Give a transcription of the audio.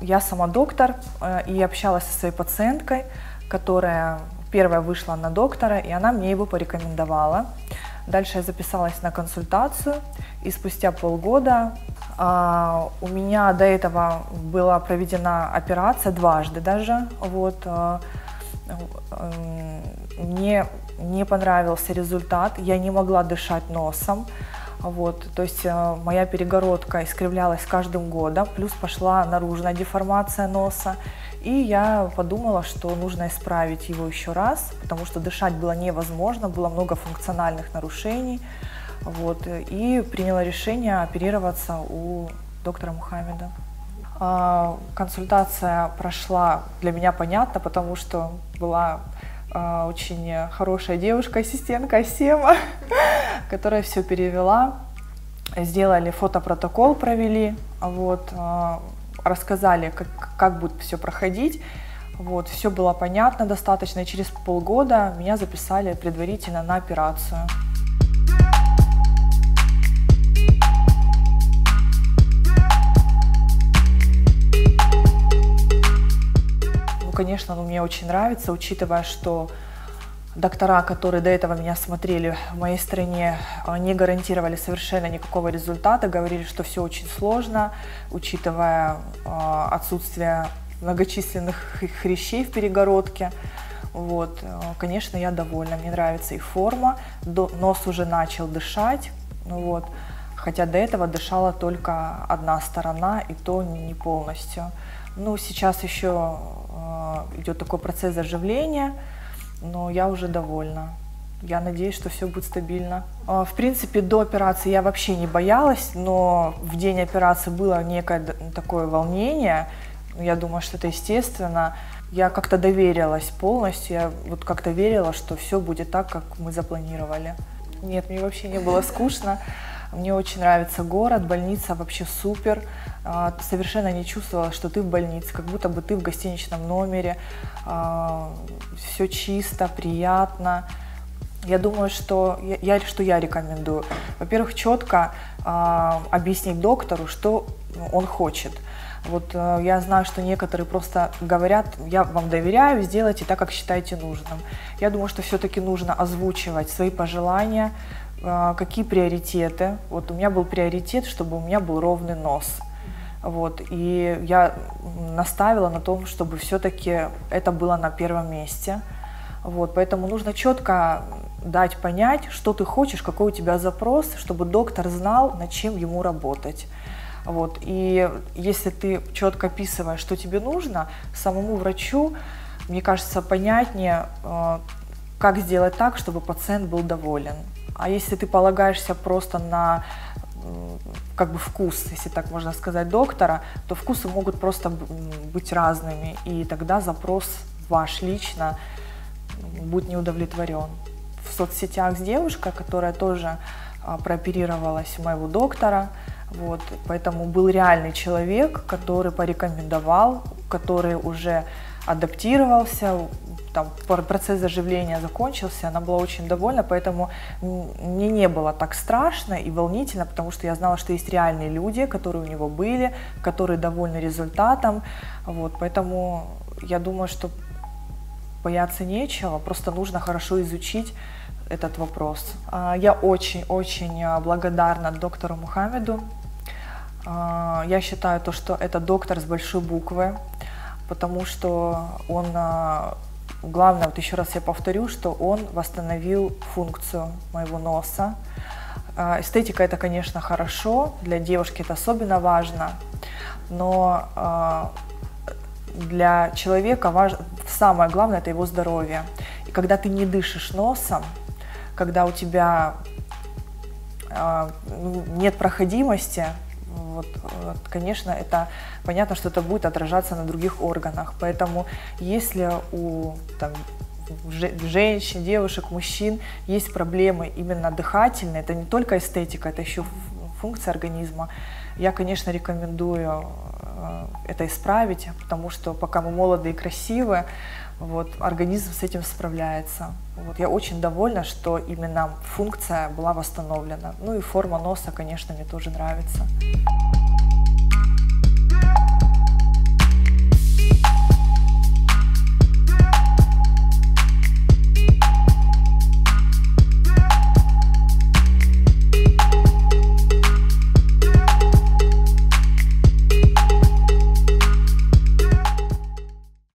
Я сама доктор и общалась со своей пациенткой, которая первая вышла на доктора, и она мне его порекомендовала. Дальше я записалась на консультацию, и спустя полгода у меня до этого была проведена операция, дважды даже. Вот, мне не понравился результат, я не могла дышать носом. Вот, то есть моя перегородка искривлялась с каждым годом, плюс пошла наружная деформация носа. И я подумала, что нужно исправить его еще раз, потому что дышать было невозможно, было много функциональных нарушений. Вот, и приняла решение оперироваться у доктора Мухаммеда. Консультация прошла для меня понятно, потому что была очень хорошая девушка, ассистентка Сема, которая все перевела, сделали фотопротокол, провели, вот, рассказали, как будет все проходить, вот, все было понятно достаточно, и через полгода меня записали предварительно на операцию. Ну, конечно, мне очень нравится, учитывая, что доктора, которые до этого меня смотрели в моей стране, не гарантировали совершенно никакого результата, говорили, что все очень сложно, учитывая отсутствие многочисленных хрящей в перегородке. Вот. Конечно, я довольна, мне нравится и форма, нос уже начал дышать, вот. Хотя до этого дышала только одна сторона, и то не полностью. Ну, сейчас еще идет такой процесс заживления, но я уже довольна. Я надеюсь, что все будет стабильно. В принципе, до операции я вообще не боялась, но в день операции было некое такое волнение. Я думаю, что это естественно. Я как-то доверилась полностью, я вот как-то верила, что все будет так, как мы запланировали. Нет, мне вообще не было скучно. Мне очень нравится город, больница вообще супер. Совершенно не чувствовала, что ты в больнице, как будто бы ты в гостиничном номере. Все чисто, приятно. Я думаю, что я рекомендую. Во-первых, четко объяснить доктору, что он хочет. Вот я знаю, что некоторые просто говорят: я вам доверяю, сделайте так, как считаете нужным. Я думаю, что все-таки нужно озвучивать свои пожелания, какие приоритеты. Вот у меня был приоритет, чтобы у меня был ровный нос. Вот, и я наставила на том, чтобы все-таки это было на первом месте. Вот, поэтому нужно четко дать понять, что ты хочешь, какой у тебя запрос, чтобы доктор знал, над чем ему работать. Вот, и если ты четко описываешь, что тебе нужно, самому врачу, мне кажется, понятнее, как сделать так, чтобы пациент был доволен. А если ты полагаешься просто на как бы вкус, если так можно сказать, доктора, то вкусы могут просто быть разными, и тогда запрос ваш лично будет не удовлетворен. В соцсетях девушка, которая тоже прооперировалась у моего доктора, вот, поэтому был реальный человек, который порекомендовал, который уже адаптировался, там, процесс заживления закончился, она была очень довольна, поэтому мне не было так страшно и волнительно, потому что я знала, что есть реальные люди, которые у него были, которые довольны результатом, вот, поэтому я думаю, что бояться нечего, просто нужно хорошо изучить этот вопрос. Я очень-очень благодарна доктору Мухаммеду, я считаю, то, что это доктор с большой буквы, потому что он, главное, вот еще раз я повторю, что он восстановил функцию моего носа. Эстетика — это, конечно, хорошо, для девушки это особенно важно, но для человека самое главное — это его здоровье. И когда ты не дышишь носом, когда у тебя нет проходимости, вот, конечно, это понятно, что это будет отражаться на других органах. Поэтому если у женщин, девушек, мужчин есть проблемы именно дыхательные, это не только эстетика, это еще функция организма, я, конечно, рекомендую это исправить, потому что пока мы молоды и красивы, Вот, организм с этим справляется. Вот, я очень довольна, что именно функция была восстановлена. Ну и форма носа, конечно, мне тоже нравится.